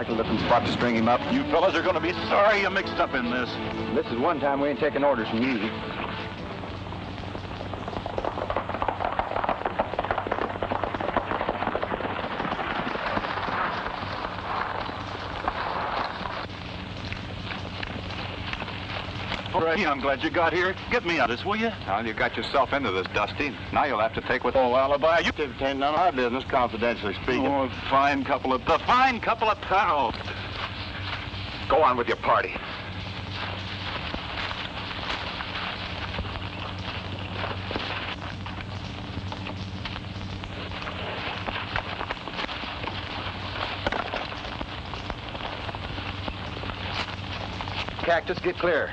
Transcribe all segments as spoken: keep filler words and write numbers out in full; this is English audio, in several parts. Like a spot to string him up. You fellas are going to be sorry you mixed up in this. This is one time we ain't taking orders from you. All right, I'm glad you got here. Get me out of this, will you? Well, you got yourself into this, Dusty. Now you'll have to take with... Oh, Alibi, you... It ain't none of our business, confidentially speaking. Oh, a fine couple of... The fine couple of pals. Go on with your party. Cactus, get clear.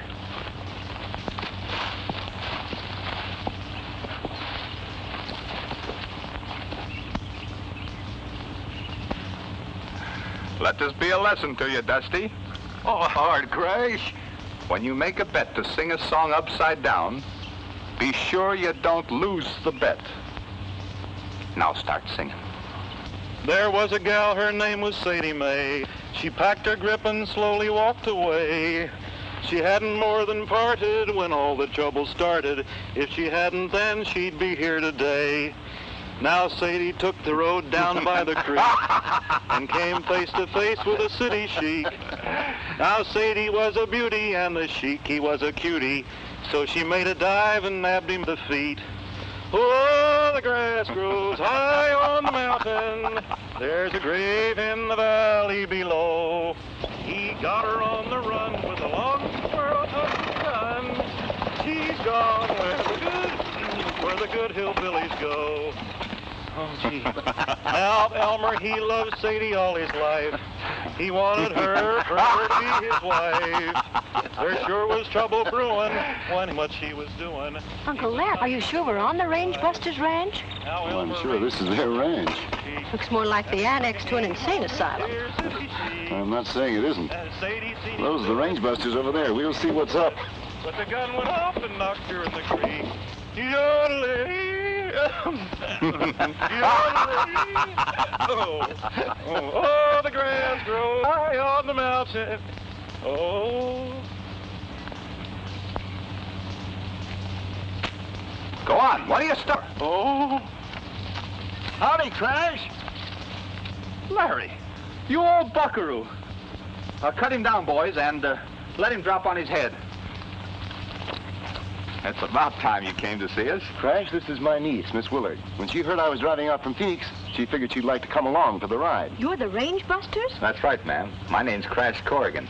Let this be a lesson to you, Dusty. Oh, hard, Crash. When you make a bet to sing a song upside down, be sure you don't lose the bet. Now start singing. There was a gal, her name was Sadie Mae. She packed her grip and slowly walked away. She hadn't more than parted when all the trouble started. If she hadn't, then she'd be here today. Now Sadie took the road down by the creek and came face to face with a city chic. Now Sadie was a beauty and the chic, he was a cutie. So she made a dive and nabbed him the feet. Oh, the grass grows high on the mountain. There's a grave in the valley below. He got her on the run with a long swirl of gun. She's gone where the good, where the good hillbillies go. Oh, gee. Now, Elmer, he loved Sadie all his life. He wanted her, for her to be his wife. There sure was trouble brewing when what she was doing. Uncle Lep, are you sure we're on the Range Busters Ranch? Well, I'm sure this is their ranch. Looks more like the annex to an insane asylum. I'm not saying it isn't. Those are the Range Busters over there. We'll see what's up. But the gun went off and knocked her in the creek. Yodeling! oh, oh, oh, the grass grows high on the mountain. Oh. Go on, what do you start? Oh. Howdy, Crash. Larry, you old buckaroo. Uh, cut him down, boys, and uh, let him drop on his head. It's about time you came to see us. Crash, this is my niece, Miss Willard. When she heard I was driving out from Phoenix, she figured she'd like to come along for the ride. You're the Range Busters? That's right, ma'am. My name's Crash Corrigan.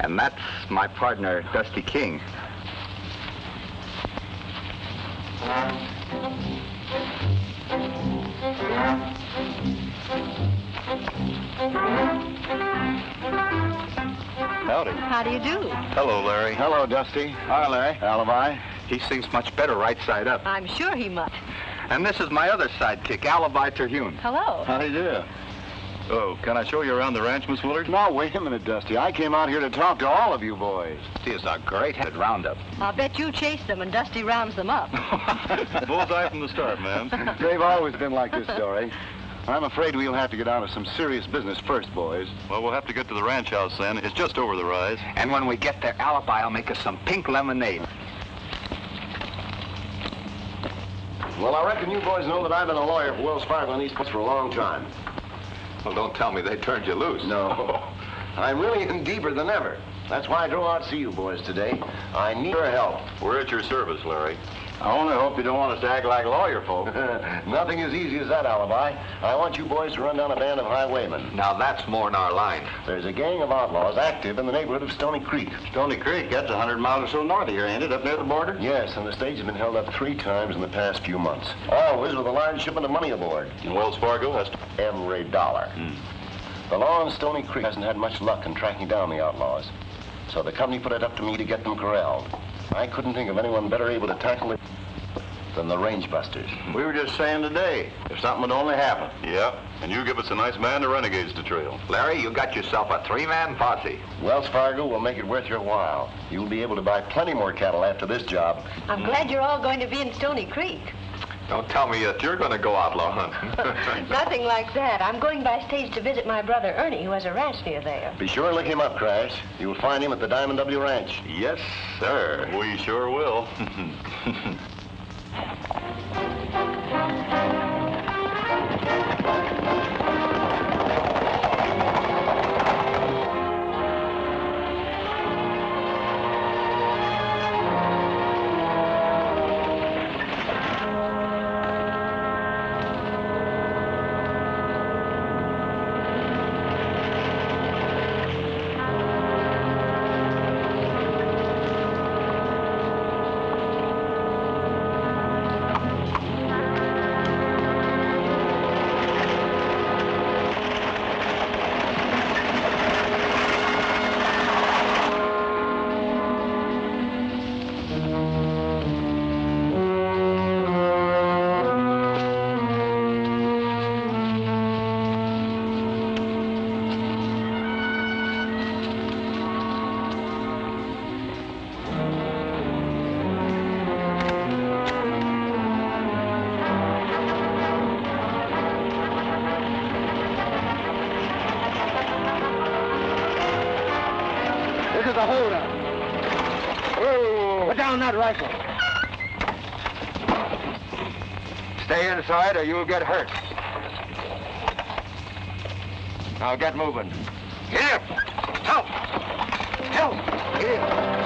And that's my partner, Dusty King. Howdy. How do you do? Hello, Larry. Hello, Dusty. Hi, Larry. Alibi. He sings much better right side up. I'm sure he must. And this is my other sidekick, Alibi Terhune. Hello. How do you do? Oh, can I show you around the ranch, Miss Willard? Now, wait a minute, Dusty. I came out here to talk to all of you boys. See, it's a great-headed roundup. I'll bet you chase them and Dusty rounds them up. Bullseye from the start, ma'am. They've always been like this, Dory. I'm afraid we'll have to get out of some serious business first, boys. Well, we'll have to get to the ranch house, then. It's just over the rise. And when we get there, Alibi will make us some pink lemonade. Well, I reckon you boys know that I've been a lawyer for Wells Fargo and East Coast for a long time. Well, don't tell me they turned you loose. No. I really am deeper than ever. That's why I drove out to see you boys today. I need your help. We're at your service, Larry. I only hope you don't want us to act like lawyer folk. Nothing as easy as that, Alibi. I want you boys to run down a band of highwaymen. Now, that's more in our line. There's a gang of outlaws active in the neighborhood of Stony Creek. Stony Creek? That's a hundred miles or so north of here, ain't it? Up near the border? Yes, and the stage has been held up three times in the past few months. Always with a large shipment of money aboard. And Wells Fargo has every dollar. Mm. The law in Stony Creek hasn't had much luck in tracking down the outlaws. So the company put it up to me to get them corralled. I couldn't think of anyone better able to tackle it than the Range Busters. We were just saying today, if something would only happen. Yeah, and you give us a nice man to renegades to trail. Larry, you got yourself a three-man posse. Wells Fargo will make it worth your while. You'll be able to buy plenty more cattle after this job. I'm glad you're all going to be in Stony Creek. Don't tell me that you're going to go outlaw hunting. Nothing like that. I'm going by stage to visit my brother Ernie, who has a ranch near there. Be sure and look him up, Crash. You'll find him at the Diamond W Ranch. Yes, sir. We sure will. Rifle. Stay inside or you'll get hurt. Now get moving. Get up! Help! Help! Get up.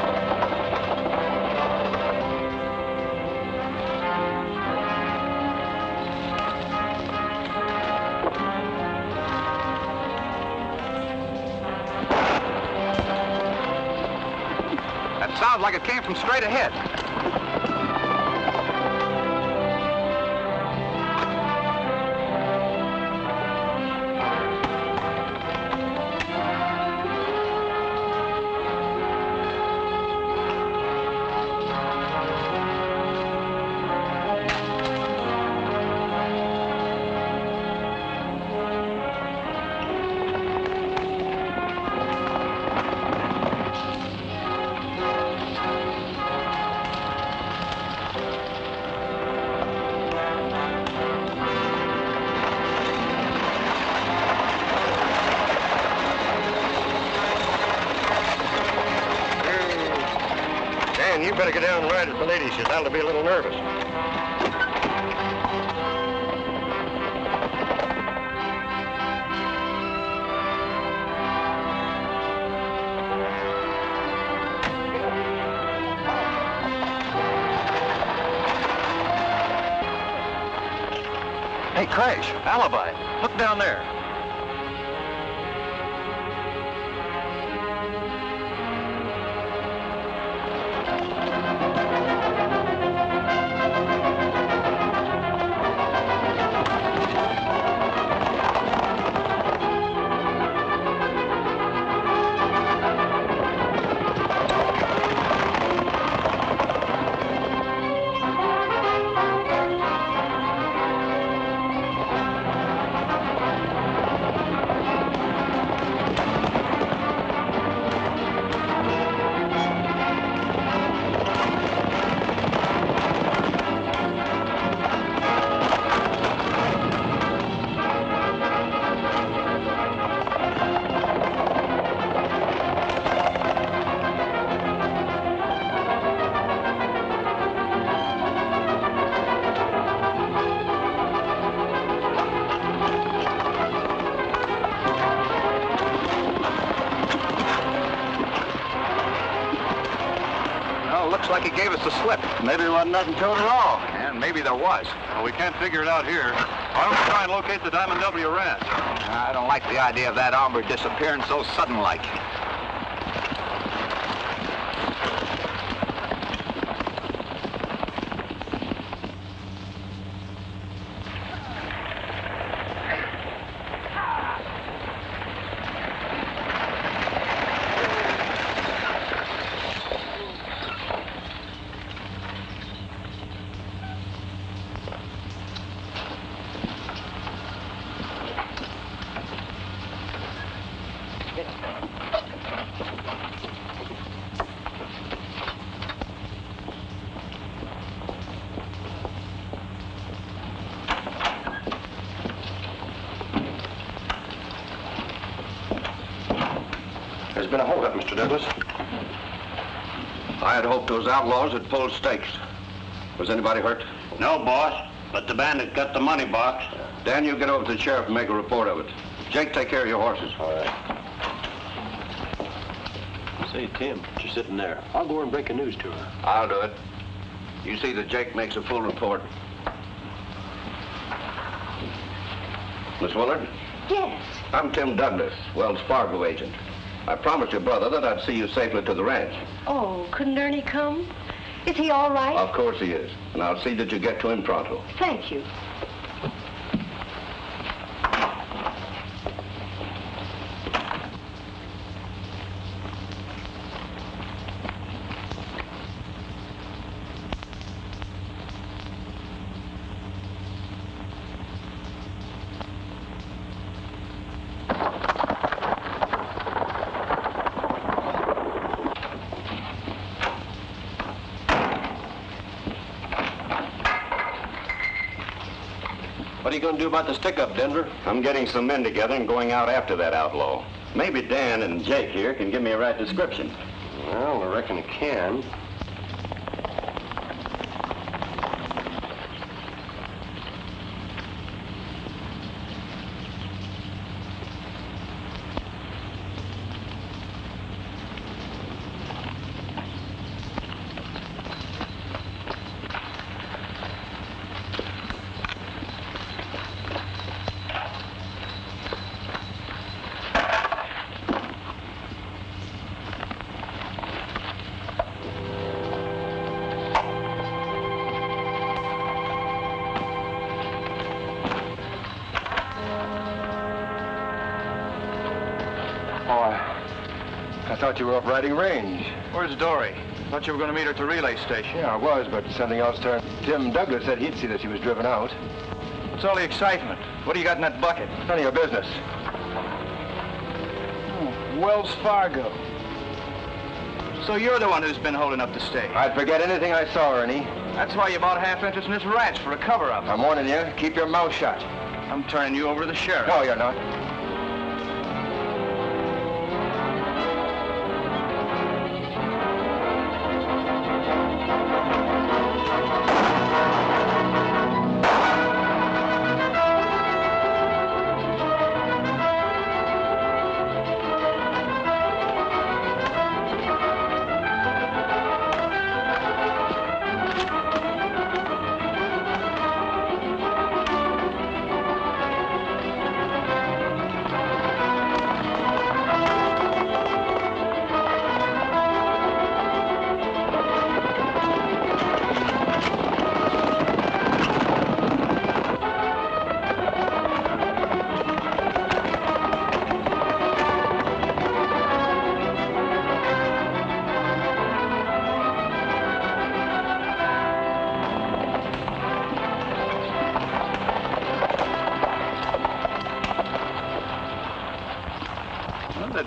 That sounds like it came from straight ahead. Better get down and ride as the lady says. That'll be a little nervous. Hey, Crash, Alibi, look down there. Thank you. he gave us the slip. Maybe there wasn't nothing to it at all. And maybe there was. Well, we can't figure it out here. Why don't we try and locate the Diamond W Ranch? I don't like the idea of that hombre disappearing so sudden-like. There's been a holdup, Mister Douglas. I had hoped those outlaws had pulled stakes. Was anybody hurt? No, boss, but the bandit got the money box. Yeah. Dan, you get over to the sheriff and make a report of it. Jake, take care of your horses. All right. Say, Tim, she's sitting there. I'll go and break the news to her. I'll do it. You see that Jake makes a full report. Miss Willard? Yes. I'm Tim Douglas, Wells Fargo agent. I promised your brother that I'd see you safely to the ranch. Oh, couldn't Ernie come? Is he all right? Of course he is. And I'll see that you get to him pronto. Thank you. What are you going to do about the stick-up, Denver? I'm getting some men together and going out after that outlaw. Maybe Dan and Jake here can give me a right description. Well, I reckon it can. I thought you were up riding range. Where's Dory? I thought you were going to meet her at the relay station. Yeah, I was, but something else turned. Tim Douglas said he'd see that she was driven out. What's all the excitement? What do you got in that bucket? None of your business. Oh, Wells Fargo. So you're the one who's been holding up the stake. I'd forget anything I saw, Ernie. That's why you bought half interest in this ranch for a cover-up. I'm warning you, keep your mouth shut. I'm turning you over to the sheriff. No, you're not.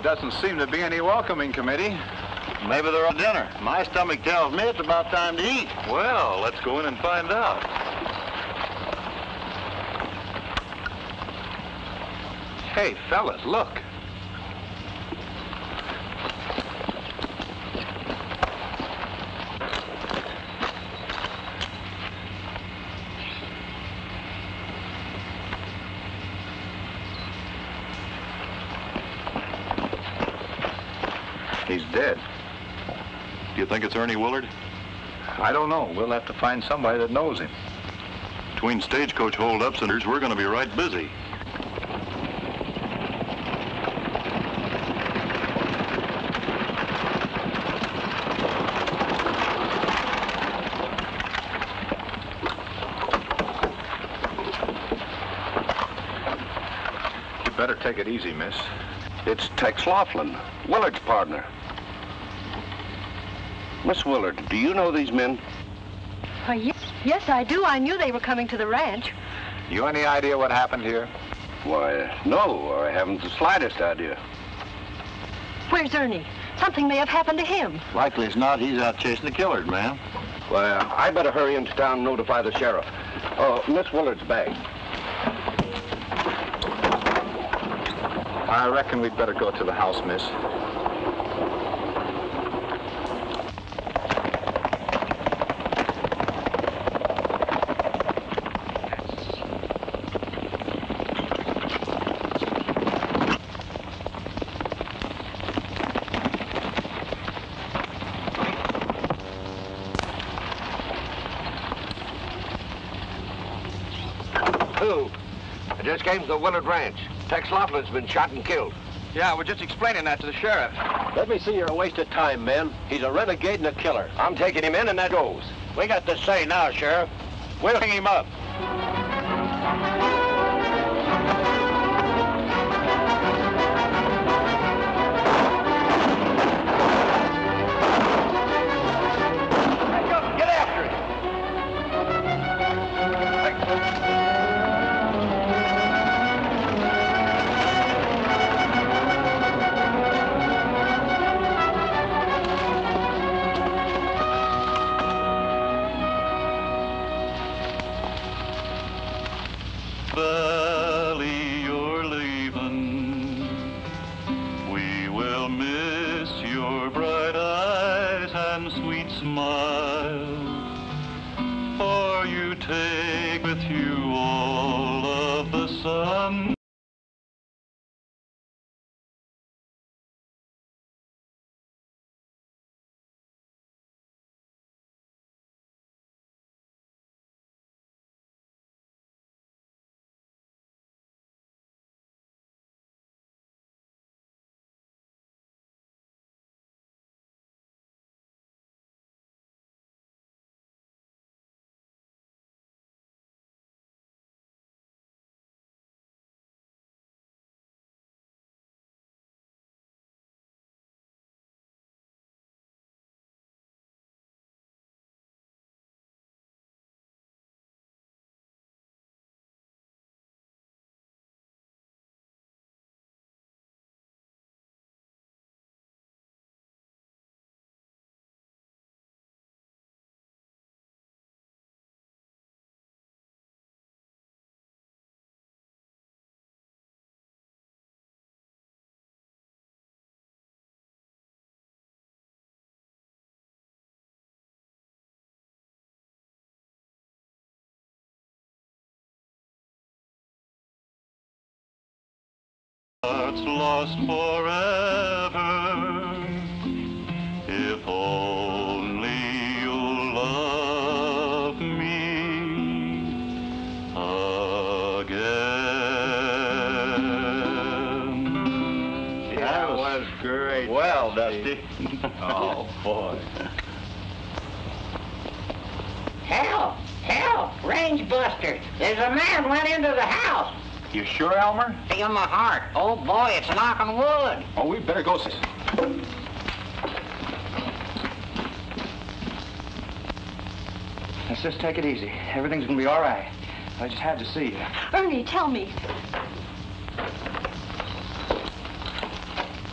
Doesn't seem to be any welcoming committee. Maybe they're on dinner. My stomach tells me it's about time to eat. Well, let's go in and find out. Hey, fellas, look. He's dead. Do you think it's Ernie Willard? I don't know. We'll have to find somebody that knows him. Between stagecoach holdups and we're going to be right busy. You better take it easy, miss. It's Tex Laughlin, Willard's partner. Miss Willard, do you know these men? Uh, yes, yes, I do. I knew they were coming to the ranch. You any idea what happened here? Why, no, I haven't the slightest idea. Where's Ernie? Something may have happened to him. Likely as not, he's out chasing the killer, ma'am. Well, I better hurry into town and notify the sheriff. Oh, Miss Willard's bag. I reckon we'd better go to the house, miss. Came to the Willard Ranch. Tex Laughlin's been shot and killed. Yeah, we're just explaining that to the sheriff. Let me see you're a waste of time, men. He's a renegade and a killer. I'm taking him in and that goes. We got to say now, Sheriff. We'll hang him up. Hearts lost forever, if only you'll love me again. That was great. Well, Dusty. Oh, boy. Help! Help! Range Busters! There's a man went into the house. You sure, Elmer? Feel my heart. Oh, boy, it's knocking wood. Oh, we better go, sis. Let's just take it easy. Everything's going to be all right. I just had to see you. Ernie, tell me.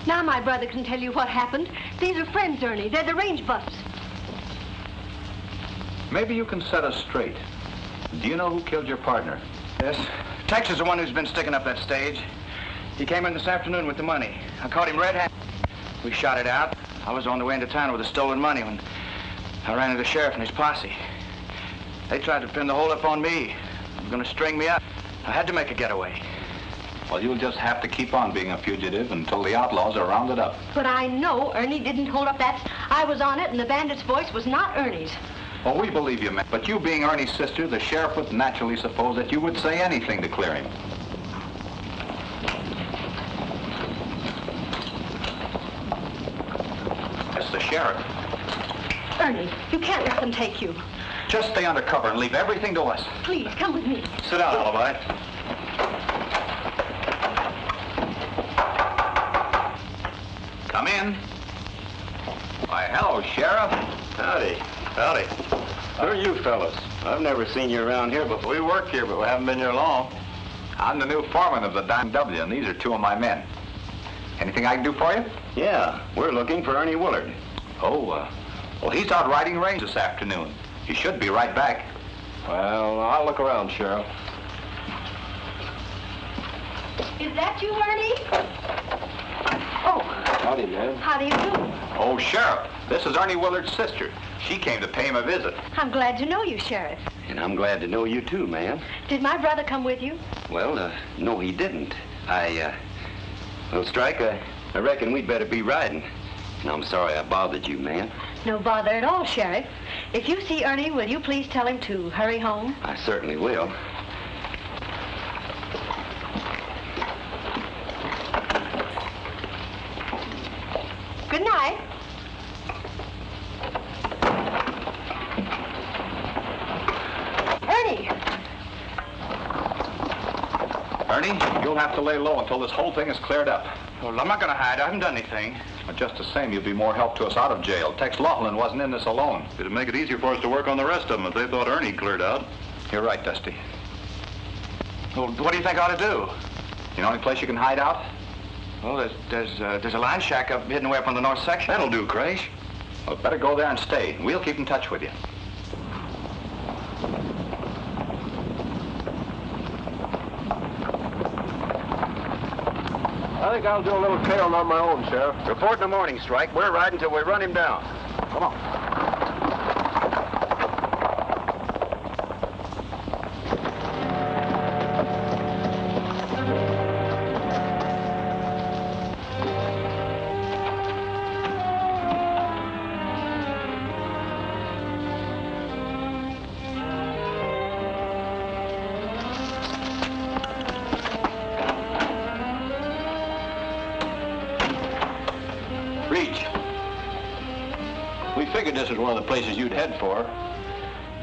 Now my brother can tell you what happened. These are friends, Ernie. They're the Range Busters. Maybe you can set us straight. Do you know who killed your partner? Yes. Tex is the one who's been sticking up that stage. He came in this afternoon with the money. I caught him red-handed. We shot it out. I was on the way into town with the stolen money when I ran into the sheriff and his posse. They tried to pin the holdup on me. They were going to string me up. I had to make a getaway. Well, you'll just have to keep on being a fugitive until the outlaws are rounded up. But I know Ernie didn't hold up that. I was on it, and the bandit's voice was not Ernie's. Oh, we believe you, ma'am. But you being Ernie's sister, the sheriff would naturally suppose that you would say anything to clear him. That's the sheriff. Ernie, you can't let them take you. Just stay under cover and leave everything to us. Please, come with me. Sit down, Alibi. Come in. Why, hello, Sheriff. Howdy. Howdy. Who are you fellas? I've never seen you around here before. We work here, but we haven't been here long. I'm the new foreman of the Diamond W, and these are two of my men. Anything I can do for you? Yeah, we're looking for Ernie Willard. Oh, uh, well, he's out riding range this afternoon. He should be right back. Well, I'll look around, Sheriff. Is that you, Ernie? Oh. Howdy, ma'am. How do you do? Oh, Sheriff, this is Ernie Willard's sister. She came to pay him a visit. I'm glad to know you, Sheriff. And I'm glad to know you, too, ma'am. Did my brother come with you? Well, uh, no, he didn't. I, uh, well, Strike, I, I reckon we'd better be riding. And I'm sorry I bothered you, ma'am. No bother at all, Sheriff. If you see Ernie, will you please tell him to hurry home? I certainly will. Good night. Ernie! Ernie, you'll have to lay low until this whole thing is cleared up. Well, I'm not going to hide. I haven't done anything. Just the same, you'd be more help to us out of jail. Tex Laughlin wasn't in this alone. It'd make it easier for us to work on the rest of them if they thought Ernie cleared out. You're right, Dusty. Well, what do you think I ought to do? You know any place you can hide out? Well, there's there's, uh, there's a line shack up hidden away up on the north section. That'll do, Crash. Well, better go there and stay, and we'll keep in touch with you. I think I'll do a little tailing on my own, Sheriff. Report in the morning, Strike. We're riding till we run him down. Come on. Places you'd head for.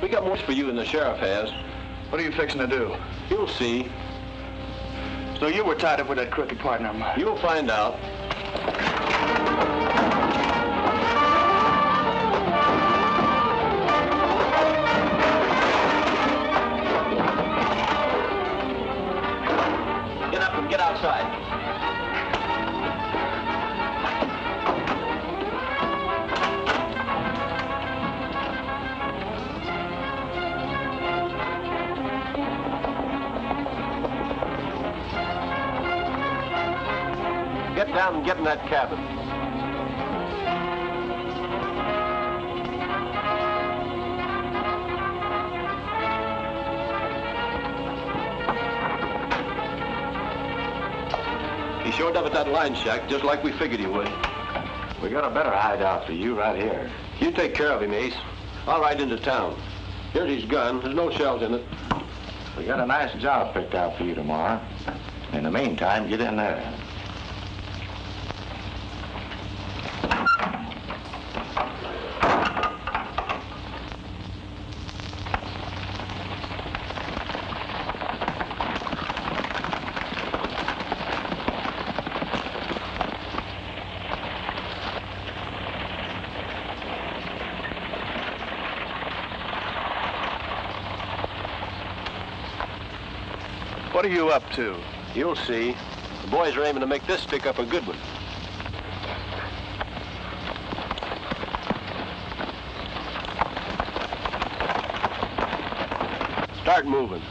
We got more for you than the sheriff has. What are you fixing to do? You'll see. So you were tied up with that crooked partner of mine. You'll find out. Get up and get outside. Down and get in that cabin. He showed up at that line shack just like we figured he would. We got a better hideout for you right here. You take care of him, Ace. I'll ride into town. Here's his gun. There's no shells in it. We got a nice job picked out for you tomorrow. In the meantime, get in there. What are you up to? You'll see. The boys are aiming to make this stick up a good one. Start moving.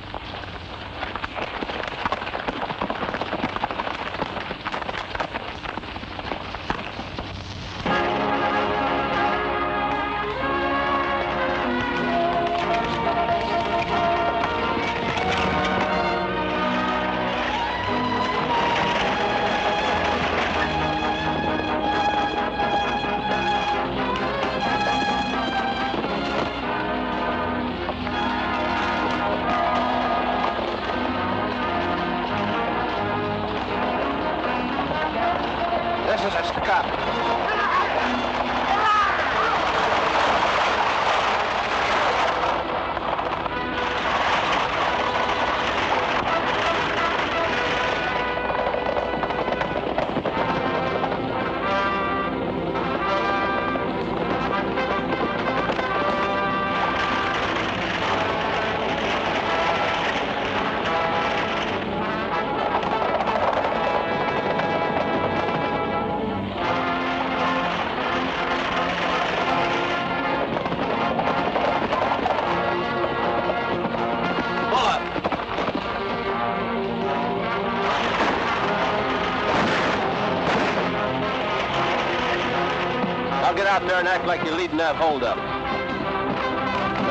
out there and act like you're leading that holdup.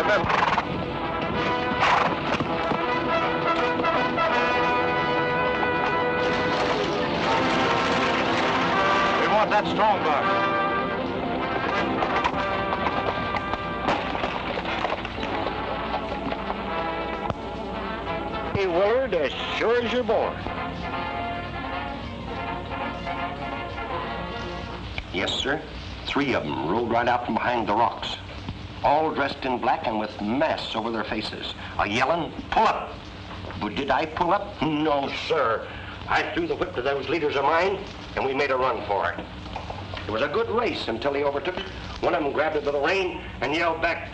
Remember... That's strong bar. Hey, Willard, as sure as you're born. Yes, sir. Three of them rolled right out from behind the rocks. All dressed in black and with masks over their faces. A yelling, pull up. But did I pull up? No, sir. I threw the whip to those leaders of mine, and we made a run for it. It was a good race until he overtook it. One of them grabbed it by the rein and yelled back,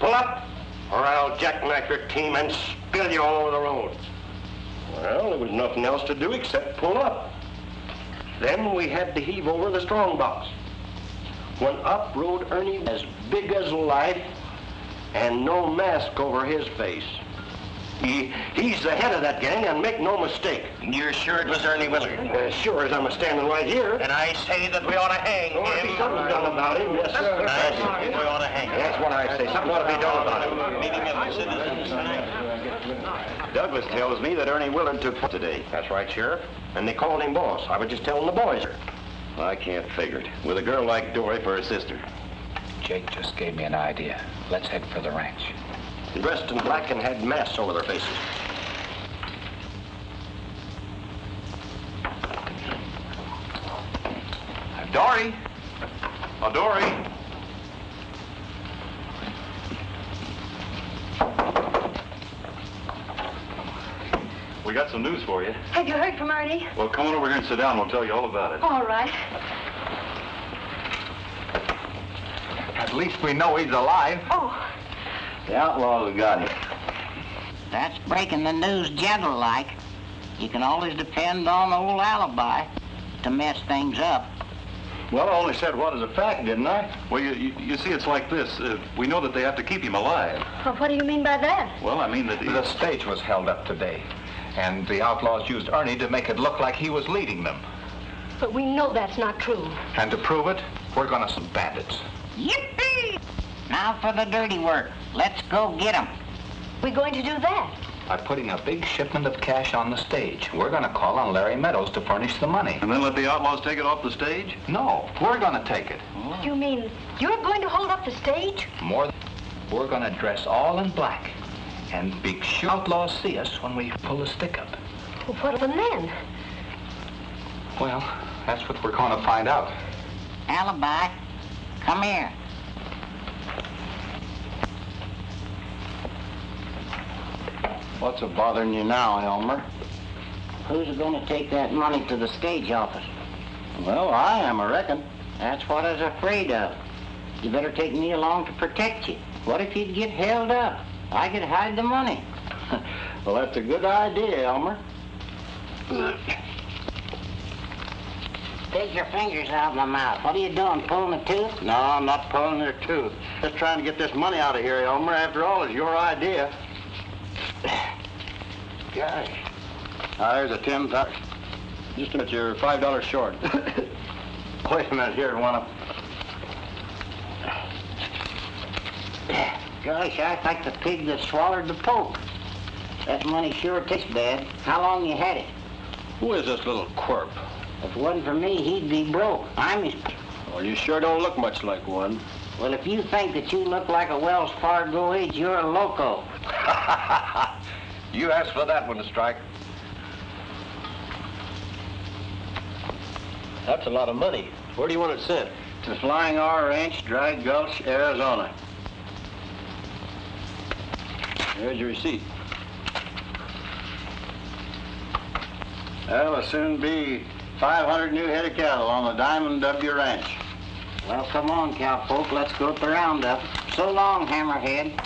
pull up, or I'll jackknife your team and spill you all over the road. Well, there was nothing else to do except pull up. Then we had to heave over the strong box. When up rode Ernie, as big as life, and no mask over his face. He, he's the head of that gang, and make no mistake. You're sure it was Ernie Willard? Uh, sure as I'm a standing right here. And I say that we ought to hang him. There ought to be something done about him, yes, sir. I say we ought to hang him. That's what I say. Something ought to be done about him. Douglas tells me that Ernie Willard took part today. That's right, Sheriff. And they called him boss. I was just telling the boys. I can't figure it. With a girl like Dory for a sister. Jake just gave me an idea. Let's head for the ranch. Dressed in black and had masks over their faces. Dory! Oh, Dory! We got some news for you. Have you heard from Ernie? Well, come on over here and sit down. We'll tell you all about it. All right. At least we know he's alive. Oh. The outlaws got it. That's breaking the news gentle-like. You can always depend on old Alibi to mess things up. Well, I only said what is a fact, didn't I? Well, you, you, you see, it's like this. Uh, we know that they have to keep him alive. Well, what do you mean by that? Well, I mean that... The stage was held up today, and the outlaws used Ernie to make it look like he was leading them. But we know that's not true. And to prove it, we're gonna some bandits. Yippee! Now for the dirty work. Let's go get them. We're going to do that? By putting a big shipment of cash on the stage. We're going to call on Larry Meadows to furnish the money. And then let the outlaws take it off the stage? No, we're going to take it. Oh. You mean you're going to hold up the stage? More than... We're going to dress all in black and be sure outlaws see us when we pull the stick up. Well, what then? Well, that's what we're going to find out. Alibi, come here. What's a bothering you now, Elmer? Who's going to take that money to the stage office? Well, I am, I reckon. That's what I was afraid of. You better take me along to protect you. What if you'd get held up? I could hide the money. Well, that's a good idea, Elmer. Take your fingers out of my mouth. What are you doing, pulling a tooth? No, I'm not pulling your tooth. Just trying to get this money out of here, Elmer. After all, it's your idea. Gosh. Now, there's a ten thousand. Just a minute, you're five dollars short. Wait a minute, here, one of. Gosh, I like the pig that swallowed the poke. That money sure tastes bad. How long you had it? Who is this little quirp? If it wasn't for me, he'd be broke. I'm his. Well, you sure don't look much like one. Well, if you think that you look like a Wells Fargo aide, you're a loco. You asked for that one to strike. That's a lot of money. Where do you want it sent? To Flying R Ranch, Dry Gulch, Arizona. There's your receipt. That'll soon be five hundred new head of cattle on the Diamond W Ranch. Well, come on, cowfolk. Let's go at the roundup. So long, Hammerhead.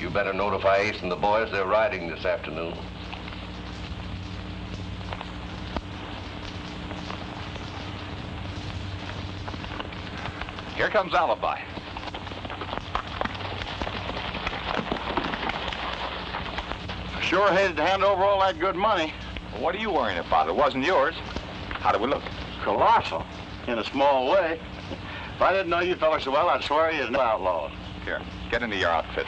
You better notify Ace and the boys they're riding this afternoon. Here comes Alibi. Sure hated to hand over all that good money. Well, what are you worrying about? It wasn't yours. How do we look? Colossal, in a small way. If I didn't know you fellas so well, I'd swear you was outlawed. Here, get into your outfit.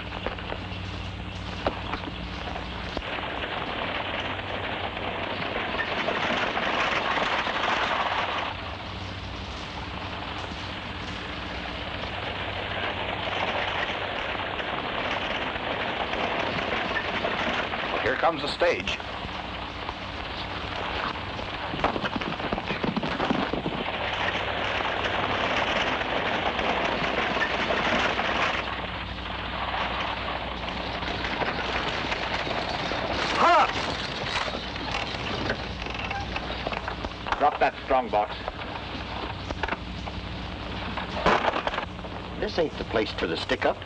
Here comes the stage. Huh! Drop that strongbox. This ain't the place for the stick-up.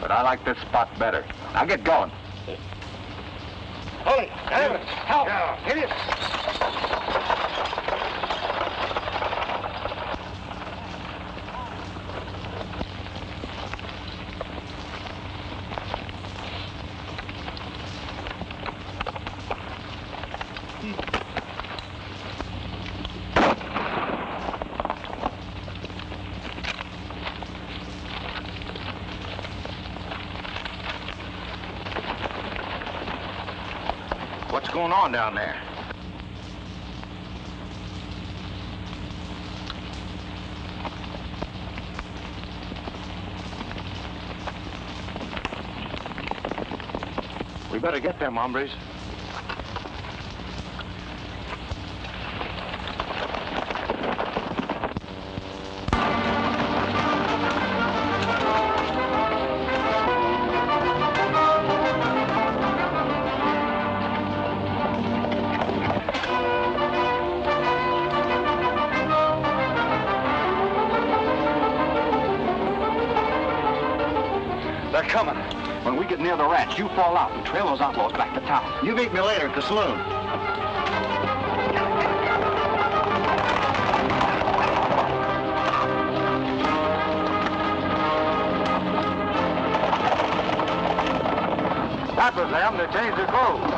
But I like this spot better. Now get going. Holy, David, help! Yeah. Get it! What's going on down there? We better get them hombres. Near the ranch, you fall out and trail those outlaws back to town. You meet me later at the saloon. That was them. They changed their clothes.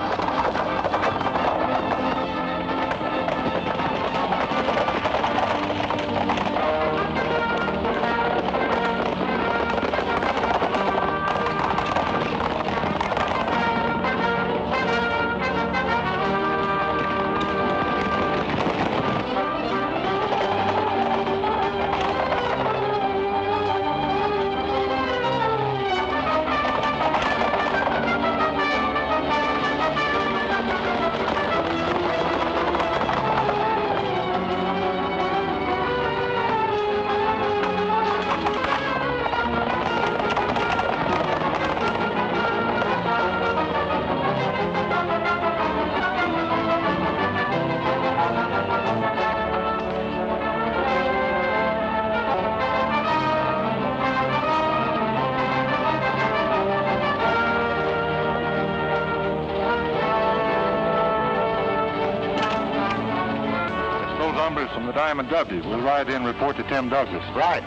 Diamond W. We'll ride in and report to Tim Douglas. Right.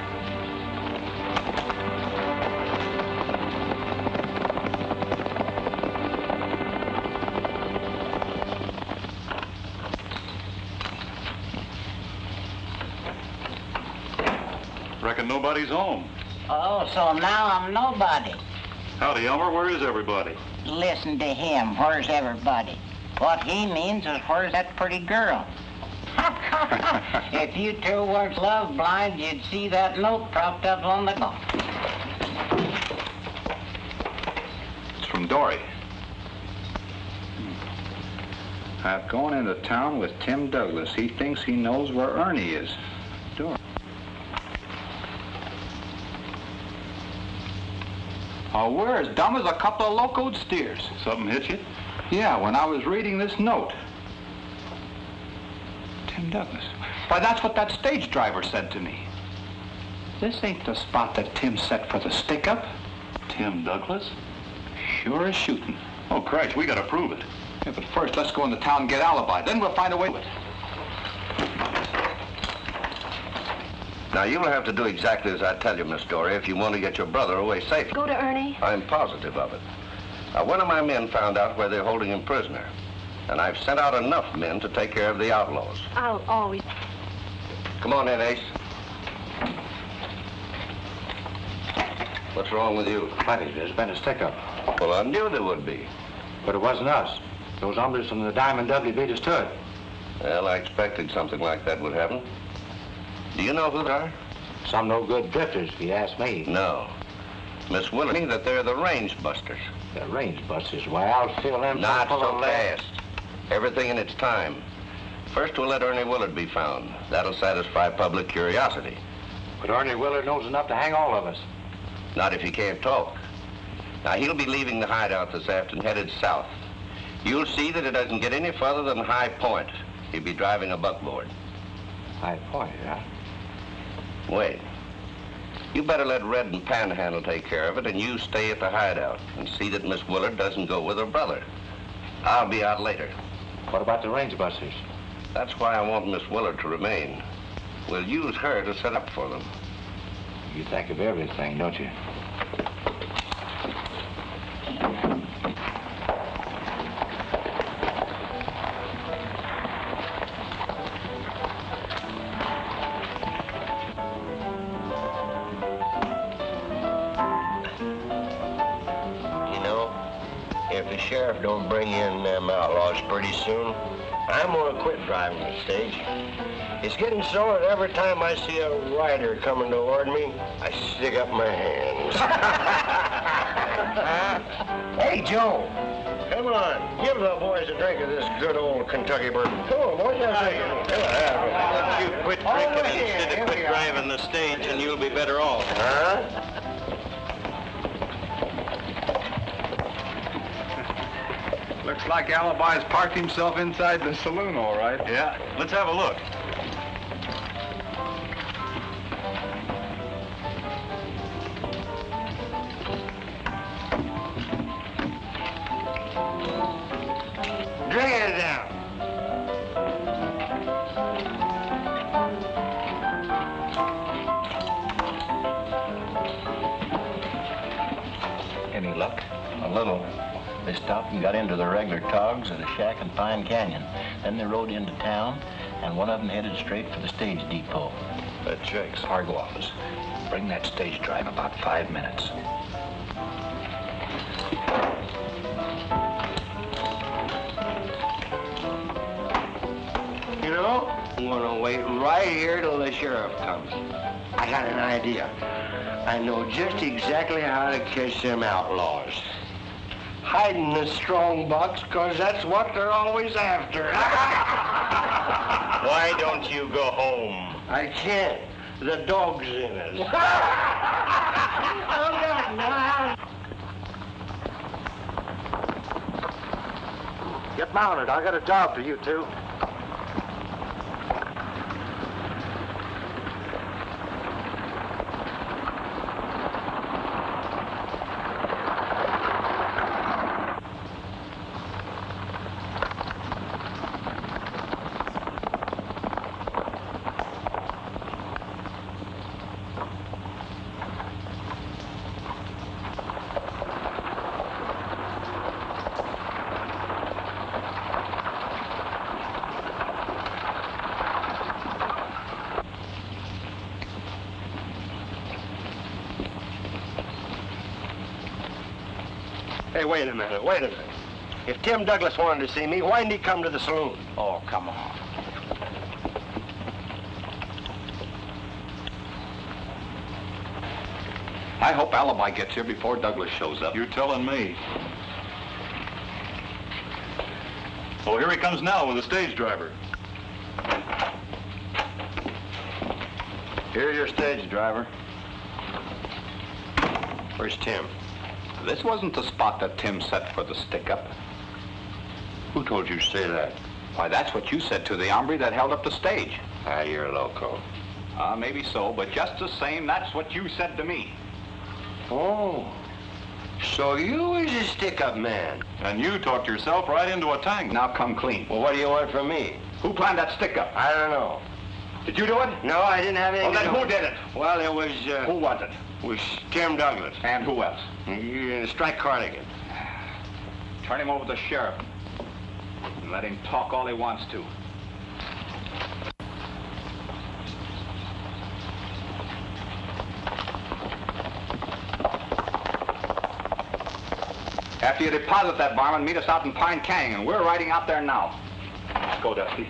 Reckon nobody's home. Oh, so now I'm nobody. Howdy, Elmer. Where is everybody? Listen to him. Where's everybody? What he means is where's that pretty girl? If you two weren't love blind, you'd see that note propped up on the wall. It's from Dory. Hmm. I've gone into town with Tim Douglas. He thinks he knows where Ernie is. Dory. Oh, we're as dumb as a couple of locoed steers. Something hit you? Yeah, when I was reading this note. Douglas. Why, that's what that stage driver said to me. This ain't the spot that Tim set for the stick-up. Tim Douglas? Sure as shooting. Oh, Christ, we gotta prove it. Yeah, but first, let's go into town and get Alibi. Then we'll find a way to it. Now, you'll have to do exactly as I tell you, Miss Dory, if you want to get your brother away safely. Go to Ernie? I'm positive of it. Now, one of my men found out where they're holding him prisoner, and I've sent out enough men to take care of the outlaws. I'll always... Come on in, Ace. What's wrong with you? Plenty. There's been a stick-up. Well, I knew there would be. But it wasn't us. Those hombres from the Diamond W beat us to it. Well, I expected something like that would happen. Do you know who they are? Some no-good drifters, if you ask me. No. Miss Willard, that they're the Range Busters. The Range Busters? Why, I'll fill them... Not so fast. Everything in its time. First, we'll let Ernie Willard be found. That'll satisfy public curiosity. But Ernie Willard knows enough to hang all of us. Not if he can't talk. Now, he'll be leaving the hideout this afternoon, headed south. You'll see that it doesn't get any further than High Point. He'll be driving a buckboard. High Point, huh? Wait. You better let Red and Panhandle take care of it, and you stay at the hideout and see that Miss Willard doesn't go with her brother. I'll be out later. What about the Range Busters? That's why I want Miss Willard to remain. We'll use her to set up for them. You think of everything, don't you? Don't bring in them outlaws pretty soon, I'm gonna quit driving the stage. It's getting so that every time I see a rider coming toward me, I stick up my hands. uh, hey, Joe. Come on, give the boys a drink of this good old Kentucky bourbon. Come on, boys, have a drink. Come on. You quit drinking oh, yeah, instead of quit driving the stage, and you'll be better off. Huh? Looks like Alibi's parked himself inside the saloon, all right. Yeah, let's have a look. Drink it down. Any luck? A little. They stopped and got into the regular togs at a shack in Pine Canyon. Then they rode into town, and one of them headed straight for the stage depot. The Jake's cargo office. Bring that stage drive about five minutes. You know, I'm gonna wait right here till the sheriff comes. I got an idea. I know just exactly how to catch them outlaws. Hiding the strong bucks, because that's what they're always after. Why don't you go home? I can't. The dog's in us. I'm not now. Get mounted. I got a job for you two. Hey, wait a minute, wait a minute. If Tim Douglas wanted to see me, why didn't he come to the saloon? Oh, come on. I hope Alibi gets here before Douglas shows up. You're telling me. Oh, here he comes now with the stage driver. Here's your stage driver. Where's Tim? This wasn't the spot that Tim set for the stick-up. Who told you to say that? Why, that's what you said to the hombre that held up the stage. Ah, you're loco. Ah, uh, maybe so, but just the same, that's what you said to me. Oh. So you was a stick-up man. And you talked yourself right into a tangle. Now come clean. Well, what do you want from me? Who planned that stick-up? I don't know. Did you do it? No, I didn't have anything to do with it. Well, then who did it? Well, it was, uh... Who was it? It was Tim Douglas. And who else? Strike Corrigan. Turn him over to the sheriff and let him talk all he wants to. After you deposit that bomb and meet us out in Pine Canyon. We're riding out there now. Let's go, Dusty.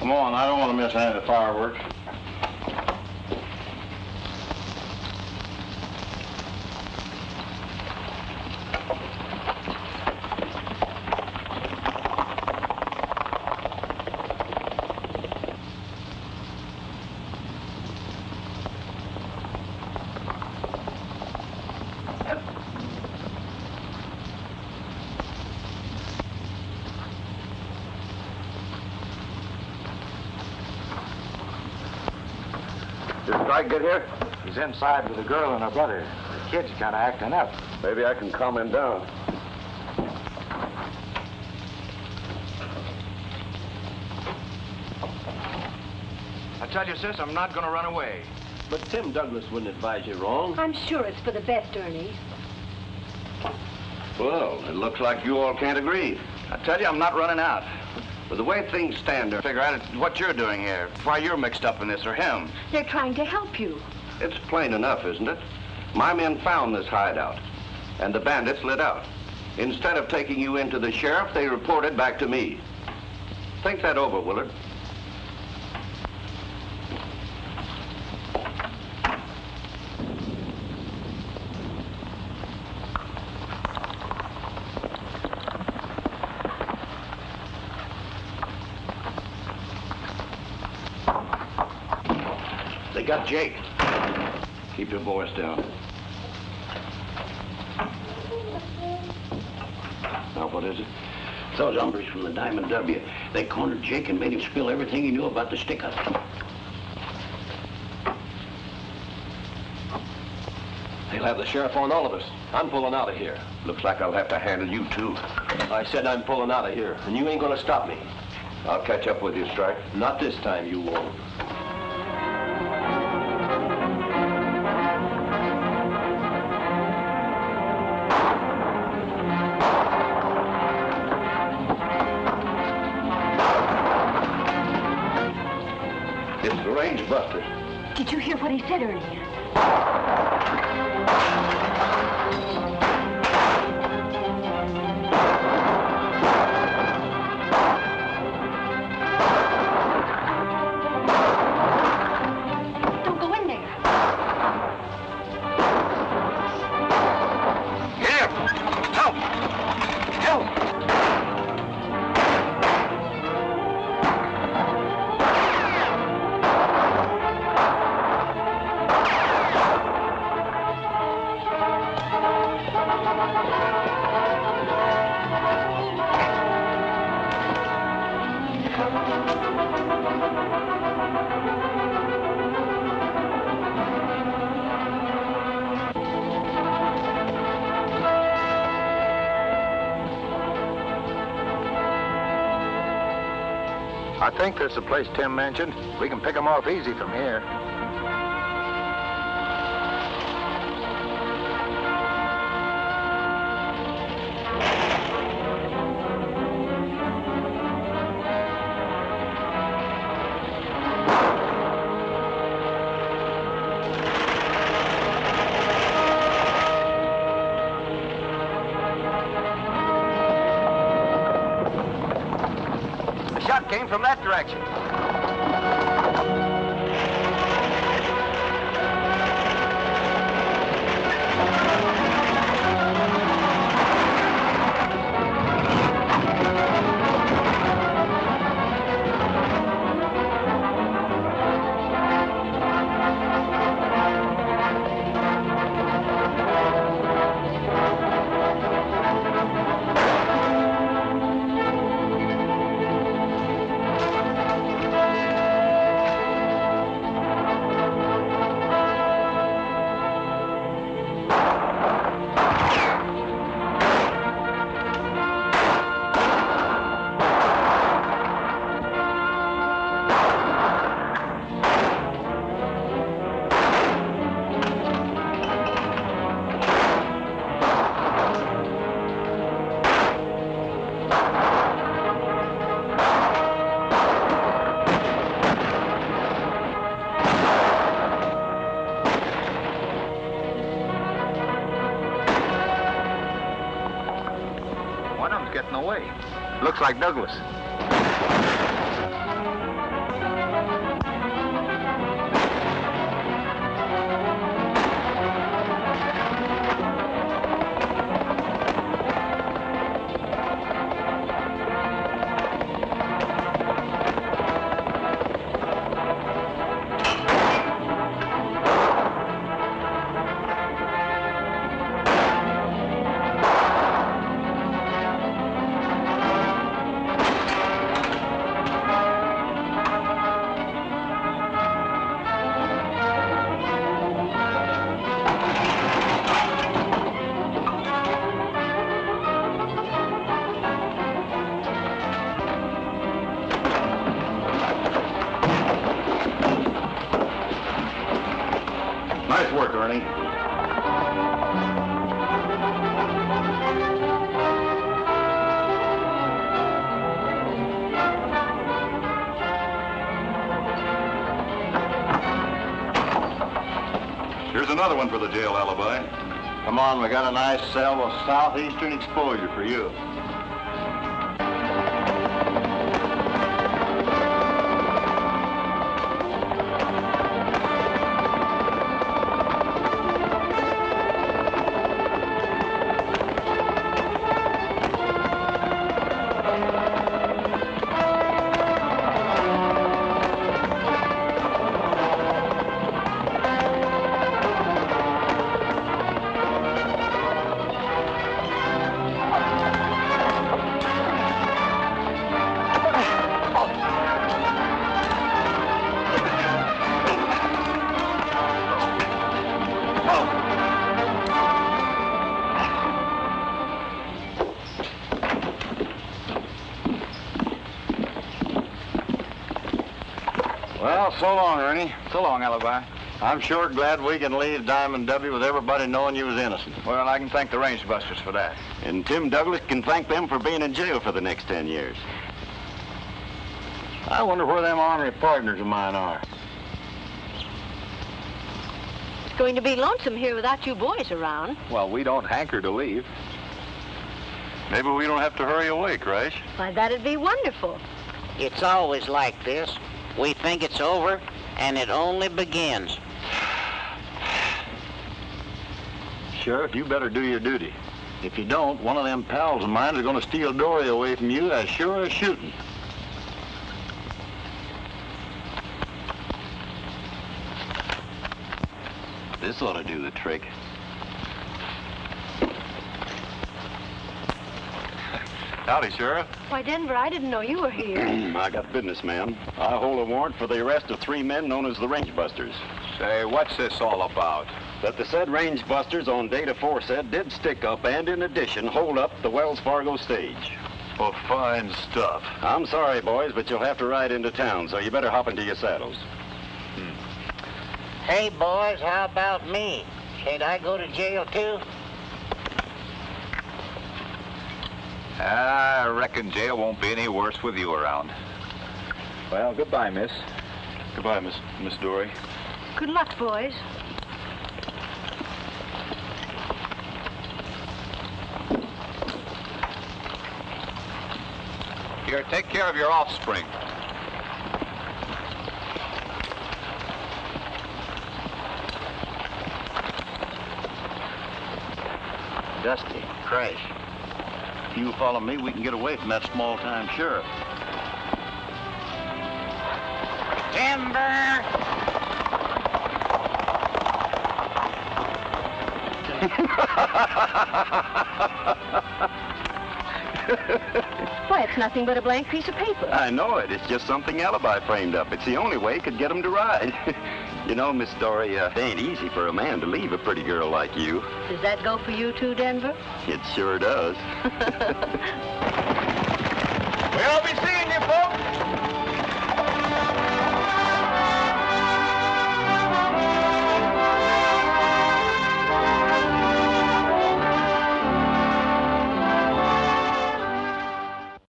Come on, I don't want to miss any of the fireworks. Get here? He's inside with a girl and her brother. The kid's kind of acting up. Maybe I can calm him down. I tell you, sis, I'm not going to run away. But Tim Douglas wouldn't advise you wrong. I'm sure it's for the best, Ernie. Well, it looks like you all can't agree. I tell you, I'm not running out. But the way things stand, I figure out it's what you're doing here, why you're mixed up in this, or him. They're trying to help you. It's plain enough, isn't it? My men found this hideout, and the bandits lit out. Instead of taking you into the sheriff, they reported back to me. Think that over, Willard. Jake, keep your voice down. Now, what is it? Those hombres from the Diamond W. They cornered Jake and made him spill everything he knew about the stick-up. They'll have the sheriff on all of us. I'm pulling out of here. Looks like I'll have to handle you, too. I said I'm pulling out of here, and you ain't gonna stop me. I'll catch up with you, Strike. Not this time, you won't. Range Busters. Did you hear what he said earlier? Don't go in there. Here! Help! Help! I think that's the place Tim mentioned. We can pick them off easy from here. From that direction. getting away. Looks like Douglas. Another one for the jail alibi. Come on, we got a nice cell of southeastern exposure for you. So long, Ernie. So long, Alibi. I'm sure glad we can leave Diamond W with everybody knowing you was innocent. Well, I can thank the Range Busters for that. And Tim Douglas can thank them for being in jail for the next ten years. I wonder where them ornery partners of mine are. It's going to be lonesome here without you boys around. Well, we don't hanker to leave. Maybe we don't have to hurry away, Crash. Why, that'd be wonderful. It's always like this. We think it's over, and it only begins. Sheriff, you better do your duty. If you don't, one of them pals of mine is going to steal Dory away from you as sure as shooting. This ought to do the trick. Howdy, Sheriff. Why, Denver, I didn't know you were here. I got business, ma'am. I hold a warrant for the arrest of three men known as the Range Busters. Say, what's this all about? That the said Range Busters on date aforesaid did stick up and, in addition, hold up the Wells Fargo stage. Well, fine stuff. I'm sorry, boys, but you'll have to ride into town, so you better hop into your saddles. Hmm. Hey, boys, how about me? Can't I go to jail, too? I reckon jail won't be any worse with you around. Well, goodbye, miss. Goodbye, Miss Miss Dory. Good luck, boys. Here, take care of your offspring. Dusty, Crash. If you follow me, we can get away from that small-time sheriff. Timber! Why, it's nothing but a blank piece of paper. I know it. It's just something Alibi framed up. It's the only way it could get him to ride. You know, Miss Dory, uh, it ain't easy for a man to leave a pretty girl like you. Does that go for you, too, Denver? It sure does.